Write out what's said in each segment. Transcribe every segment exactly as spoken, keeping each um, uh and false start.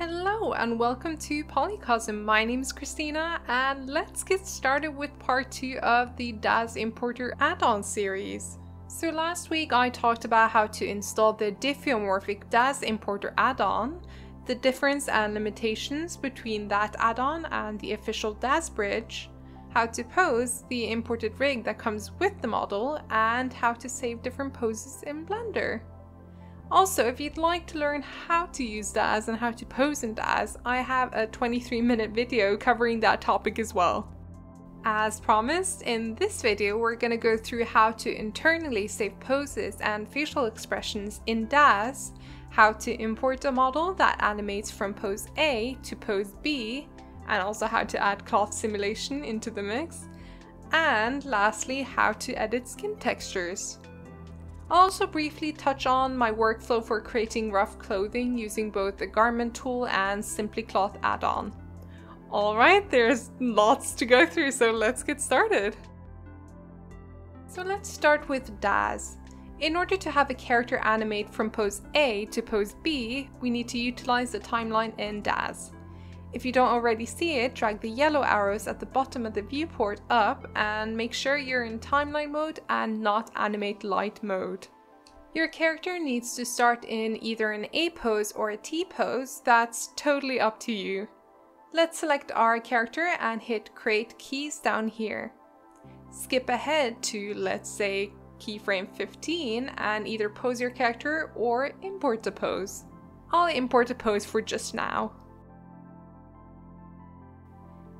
Hello and welcome to Polycosm. My name is Christina and let's get started with part two of the Daz Importer add-on series. So last week I talked about how to install the diffeomorphic Daz Importer add-on, the difference and limitations between that add-on and the official Daz bridge, how to pose the imported rig that comes with the model, and how to save different poses in Blender. Also, if you'd like to learn how to use Daz and how to pose in Daz, I have a twenty-three minute video covering that topic as well. As promised, in this video we're going to go through how to internally save poses and facial expressions in Daz, how to import a model that animates from pose A to pose B, and also how to add cloth simulation into the mix, and lastly how to edit skin textures. I'll also briefly touch on my workflow for creating rough clothing using both the Garment Tool and Simply Cloth add-on. Alright, there's lots to go through, so let's get started! So let's start with Daz. In order to have a character animate from pose A to pose B, we need to utilize the timeline in Daz. If you don't already see it, drag the yellow arrows at the bottom of the viewport up and make sure you're in timeline mode and not animate light mode. Your character needs to start in either an A pose or a T pose, that's totally up to you. Let's select our character and hit create keys down here. Skip ahead to, let's say, keyframe fifteen and either pose your character or import a pose. I'll import a pose for just now.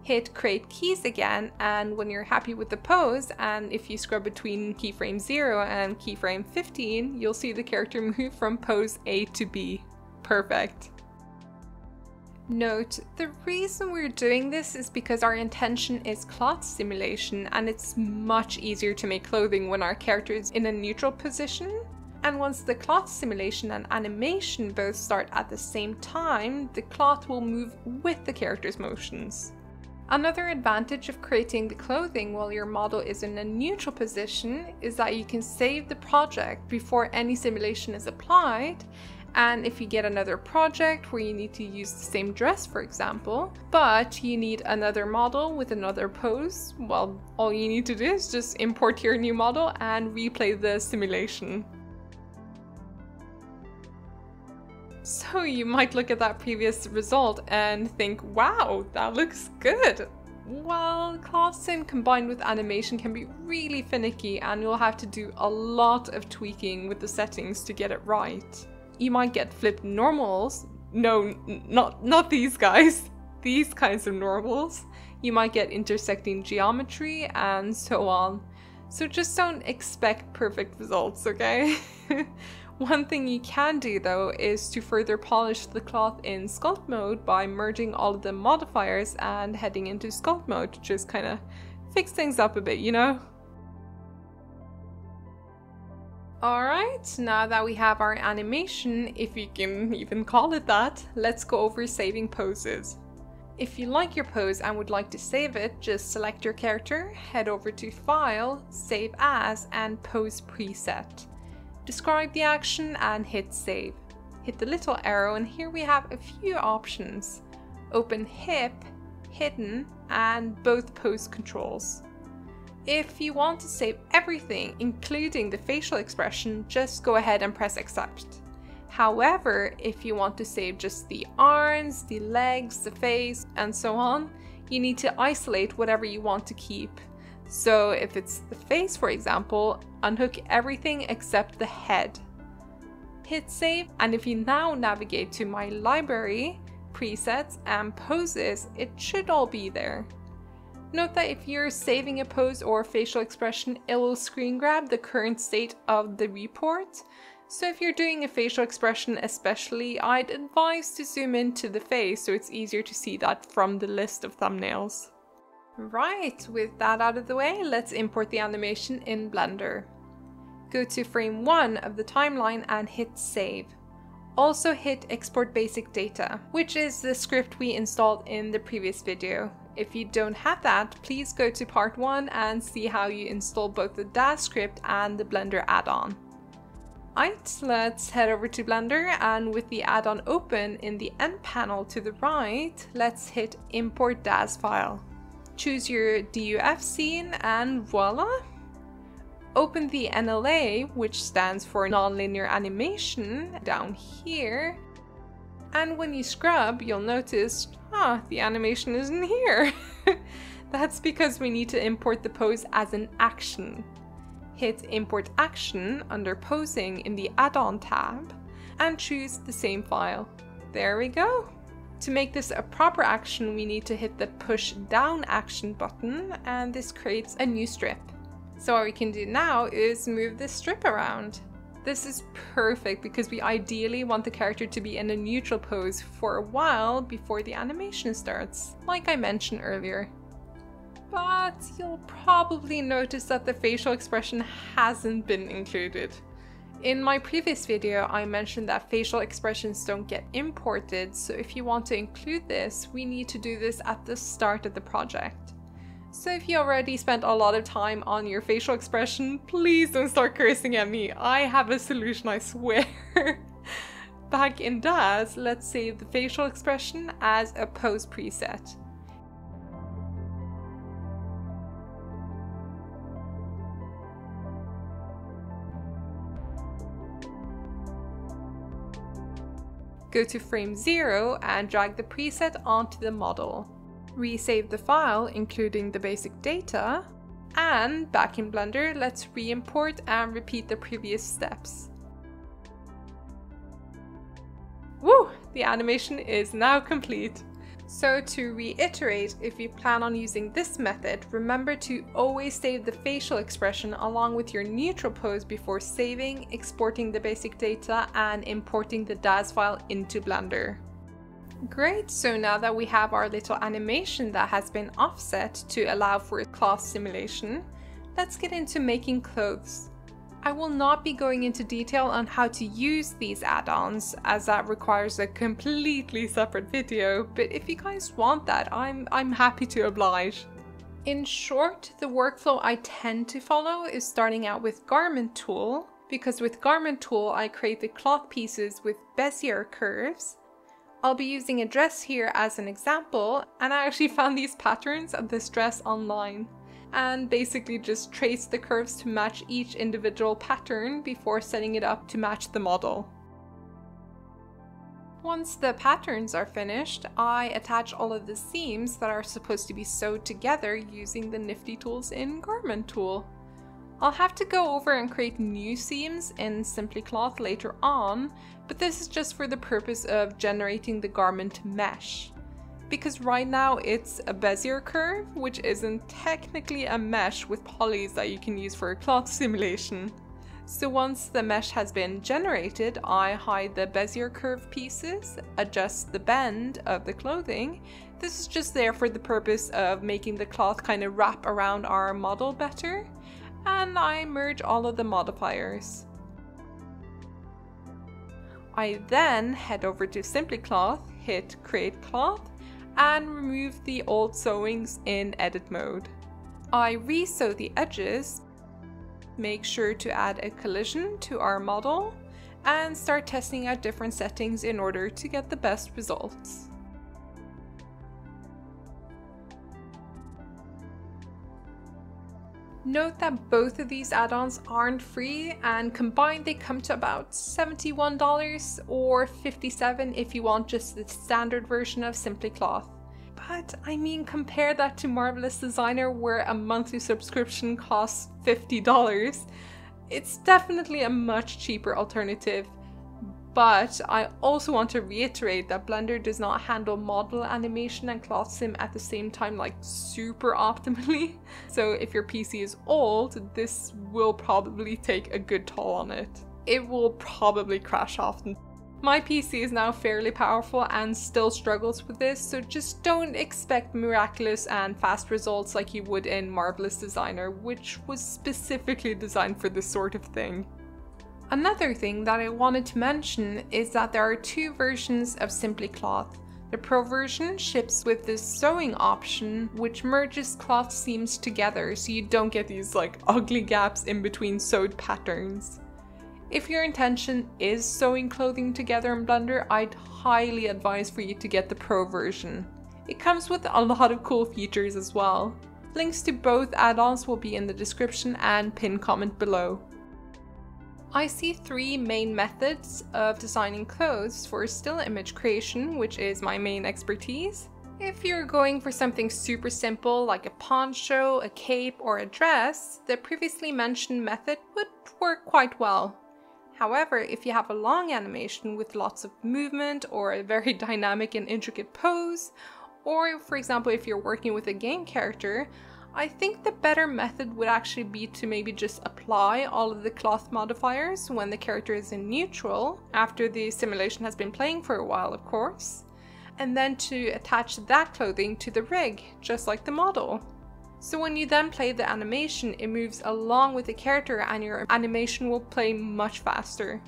Hit create keys again, and when you're happy with the pose and if you scrub between keyframe zero and keyframe fifteen, you'll see the character move from pose A to B. Perfect. Note, the reason we're doing this is because our intention is cloth simulation and it's much easier to make clothing when our character is in a neutral position. And once the cloth simulation and animation both start at the same time, the cloth will move with the character's motions. Another advantage of creating the clothing while your model is in a neutral position is that you can save the project before any simulation is applied, and if you get another project where you need to use the same dress, for example, but you need another model with another pose, well, all you need to do is just import your new model and replay the simulation. So you might look at that previous result and think, wow, that looks good. Well, cloth sim combined with animation can be really finicky and you'll have to do a lot of tweaking with the settings to get it right. You might get flipped normals. No, not, not these guys. These kinds of normals. You might get intersecting geometry and so on. So just don't expect perfect results, okay? One thing you can do though is to further polish the cloth in sculpt mode by merging all of the modifiers and heading into sculpt mode to just kind of fix things up a bit, you know? Alright, now that we have our animation, if you can even call it that, let's go over saving poses. If you like your pose and would like to save it, just select your character, head over to File, Save As, and Pose Preset. Describe the action and hit save. Hit the little arrow and here we have a few options. Open hip, hidden, and both pose controls. If you want to save everything, including the facial expression, just go ahead and press accept. However, if you want to save just the arms, the legs, the face, and so on, you need to isolate whatever you want to keep. So if it's the face, for example, unhook everything except the head. Hit save, and if you now navigate to my library, presets and poses, it should all be there. Note that if you're saving a pose or facial expression, it will screen grab the current state of the report. So if you're doing a facial expression especially, I'd advise to zoom into the face so it's easier to see that from the list of thumbnails. Right, with that out of the way, let's import the animation in Blender. Go to frame one of the timeline and hit save. Also hit export basic data, which is the script we installed in the previous video. If you don't have that, please go to part one and see how you install both the Daz script and the Blender add-on. Alright, let's head over to Blender, and with the add-on open in the end panel to the right, let's hit Import Daz File. Choose your D U F scene, and voila! Open the N L A, which stands for Nonlinear Animation, down here. And when you scrub, you'll notice, ah, the animation isn't here. That's because we need to import the pose as an action. Hit Import Action under Posing in the Add-on tab, and choose the same file. There we go! To make this a proper action, we need to hit the Push Down Action button, and this creates a new strip. So what we can do now is move this strip around. This is perfect because we ideally want the character to be in a neutral pose for a while before the animation starts, like I mentioned earlier. But you'll probably notice that the facial expression hasn't been included. In my previous video, I mentioned that facial expressions don't get imported, so if you want to include this, we need to do this at the start of the project. So if you already spent a lot of time on your facial expression, please don't start cursing at me. I have a solution, I swear. Back in Daz, let's save the facial expression as a pose preset. Go to frame zero and drag the preset onto the model. Resave the file, including the basic data, and back in Blender, let's re-import and repeat the previous steps. Woo! The animation is now complete! So to reiterate, if you plan on using this method, remember to always save the facial expression along with your neutral pose before saving, exporting the basic data, and importing the Daz file into Blender. Great, so now that we have our little animation that has been offset to allow for a cloth simulation, let's get into making clothes. I will not be going into detail on how to use these add-ons, as that requires a completely separate video, but if you guys want that, I'm, I'm happy to oblige. In short, the workflow I tend to follow is starting out with Garment Tool, because with Garment Tool I create the cloth pieces with Bezier curves. I'll be using a dress here as an example, and I actually found these patterns of this dress online, and basically just trace the curves to match each individual pattern before setting it up to match the model. Once the patterns are finished, I attach all of the seams that are supposed to be sewed together using the Nifty Tools in Garment Tool. I'll have to go over and create new seams in Simply Cloth later on, but this is just for the purpose of generating the garment mesh. Because right now it's a Bezier curve, which isn't technically a mesh with polys that you can use for a cloth simulation. So once the mesh has been generated, I hide the Bezier curve pieces, adjust the bend of the clothing. This is just there for the purpose of making the cloth kind of wrap around our model better. And I merge all of the modifiers. I then head over to Simply Cloth, hit Create Cloth, and remove the old sewings in edit mode. I re-sew the edges, make sure to add a collision to our model, and start testing out different settings in order to get the best results. Note that both of these add-ons aren't free, and combined they come to about seventy-one dollars or fifty-seven dollars if you want just the standard version of Simply Cloth. But I mean, compare that to Marvelous Designer, where a monthly subscription costs fifty dollars. It's definitely a much cheaper alternative. But I also want to reiterate that Blender does not handle model animation and cloth sim at the same time, like super optimally. So if your P C is old, this will probably take a good toll on it. It will probably crash often. My P C is now fairly powerful and still struggles with this, so just don't expect miraculous and fast results like you would in Marvelous Designer, which was specifically designed for this sort of thing. Another thing that I wanted to mention is that there are two versions of Simply Cloth. The Pro version ships with this sewing option, which merges cloth seams together so you don't get these like ugly gaps in between sewed patterns. If your intention is sewing clothing together in Blender, I'd highly advise for you to get the Pro version. It comes with a lot of cool features as well. Links to both add-ons will be in the description and pinned comment below. I see three main methods of designing clothes for still image creation, which is my main expertise. If you're going for something super simple like a poncho, a cape, or a dress, the previously mentioned method would work quite well. However, if you have a long animation with lots of movement or a very dynamic and intricate pose, or for example if you're working with a game character, I think the better method would actually be to maybe just apply all of the cloth modifiers when the character is in neutral, after the simulation has been playing for a while of course, and then to attach that clothing to the rig, just like the model. So when you then play the animation, it moves along with the character and your animation will play much faster.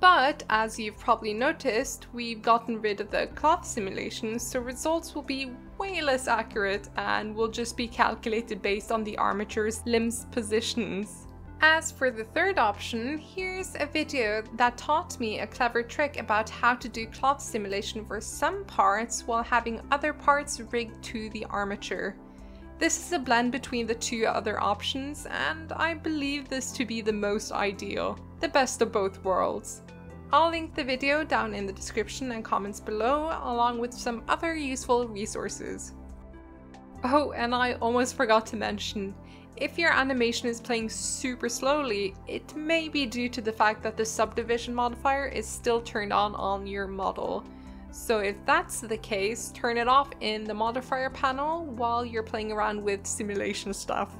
But as you've probably noticed, we've gotten rid of the cloth simulation, so results will be way less accurate and will just be calculated based on the armature's limbs positions. As for the third option, here's a video that taught me a clever trick about how to do cloth simulation for some parts while having other parts rigged to the armature. This is a blend between the two other options, and I believe this to be the most ideal, the best of both worlds. I'll link the video down in the description and comments below, along with some other useful resources. Oh, and I almost forgot to mention, if your animation is playing super slowly, it may be due to the fact that the subdivision modifier is still turned on on your model. So if that's the case, turn it off in the modifier panel while you're playing around with simulation stuff.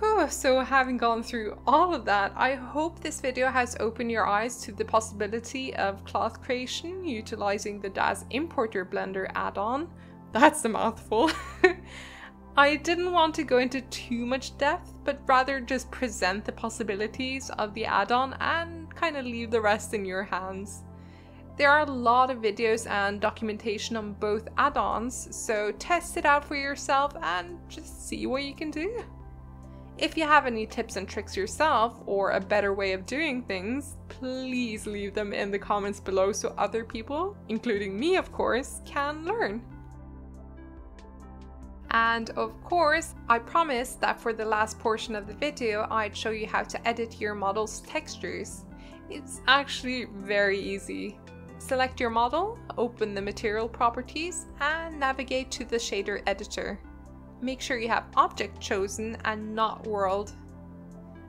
Whew, so having gone through all of that, I hope this video has opened your eyes to the possibility of cloth creation utilizing the Daz Importer Blender add-on. That's a mouthful. I didn't want to go into too much depth, but rather just present the possibilities of the add-on and kind of leave the rest in your hands. There are a lot of videos and documentation on both add-ons, so test it out for yourself and just see what you can do. If you have any tips and tricks yourself, or a better way of doing things, please leave them in the comments below so other people, including me of course, can learn. And of course, I promised that for the last portion of the video, I'd show you how to edit your model's textures. It's actually very easy. Select your model, open the material properties, and navigate to the shader editor. Make sure you have object chosen and not world.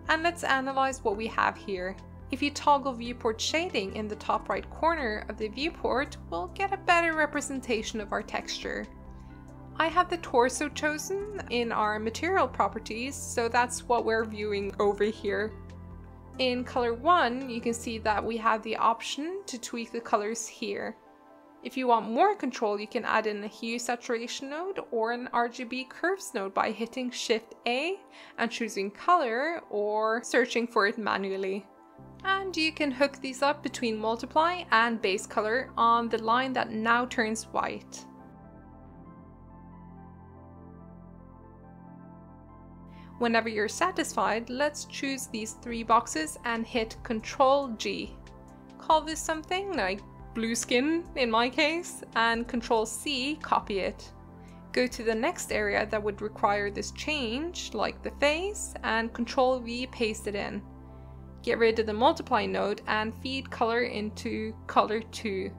And let's analyze what we have here. If you toggle viewport shading in the top right corner of the viewport, we'll get a better representation of our texture. I have the torso chosen in our material properties, so that's what we're viewing over here. In color one, you can see that we have the option to tweak the colors here. If you want more control, you can add in a hue saturation node or an R G B curves node by hitting Shift A and choosing color or searching for it manually. And you can hook these up between multiply and base color on the line that now turns white. Whenever you're satisfied, let's choose these three boxes and hit Control G. Call this something like blue skin in my case, and Control C, copy it. Go to the next area that would require this change, like the face, and Control V, paste it in. Get rid of the multiply node and feed color into color two,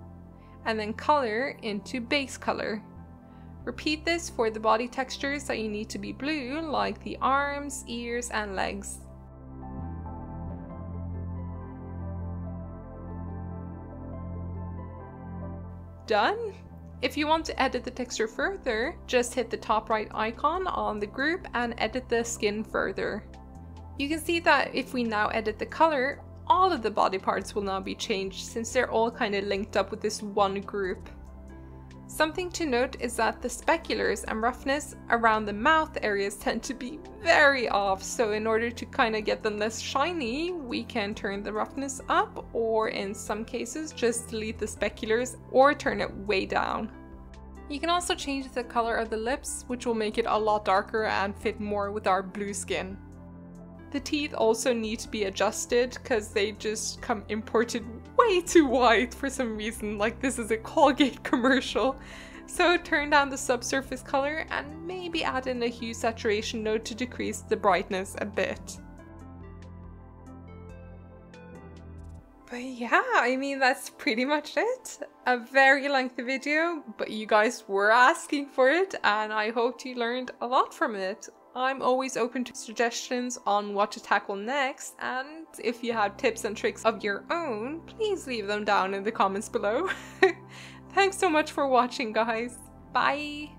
and then color into base color. Repeat this for the body textures that you need to be blue, like the arms, ears, and legs. Done! If you want to edit the texture further, just hit the top right icon on the group and edit the skin further. You can see that if we now edit the color, all of the body parts will now be changed since they're all kind of linked up with this one group. Something to note is that the speculars and roughness around the mouth areas tend to be very off, so in order to kind of get them less shiny, we can turn the roughness up, or in some cases just delete the speculars or turn it way down. You can also change the color of the lips, which will make it a lot darker and fit more with our blue skin. The teeth also need to be adjusted because they just come imported way too wide for some reason, like this is a Colgate commercial. So turn down the subsurface color and maybe add in a hue saturation node to decrease the brightness a bit. But yeah, I mean, that's pretty much it. A very lengthy video, but you guys were asking for it and I hope you learned a lot from it. I'm always open to suggestions on what to tackle next, and if you have tips and tricks of your own, please leave them down in the comments below. Thanks so much for watching, guys. Bye!